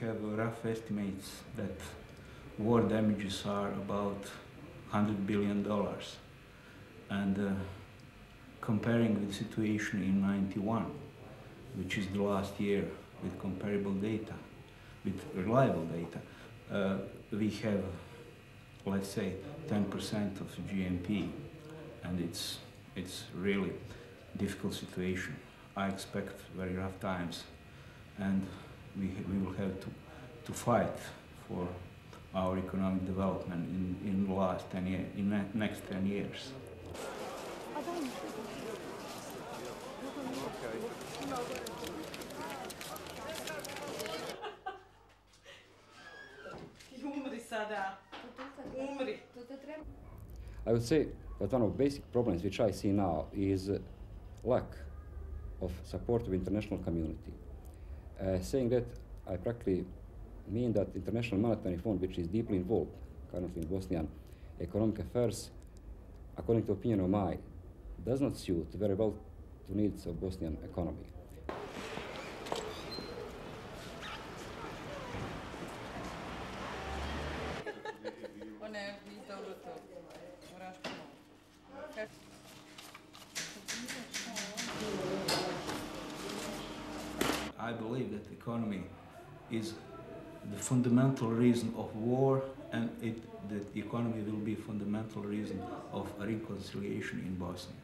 have rough estimates that war damages are about $100 billion, and comparing with the situation in '91, which is the last year, with comparable data, with reliable data, we have, let's say, 10% of GNP, and it's really difficult situation. I expect very rough times, and we will have to fight for our economic development in the last 10 years, in the next 10 years. I would say that one of the basic problems which I see now is lack of support of international community. Saying that, I practically mean that International Monetary Fund, which is deeply involved currently in Bosnian economic affairs, according to opinion of mine, does not suit very well to needs of Bosnian economy. I believe that the economy is the fundamental reason of war, and the economy will be a fundamental reason of reconciliation in Bosnia.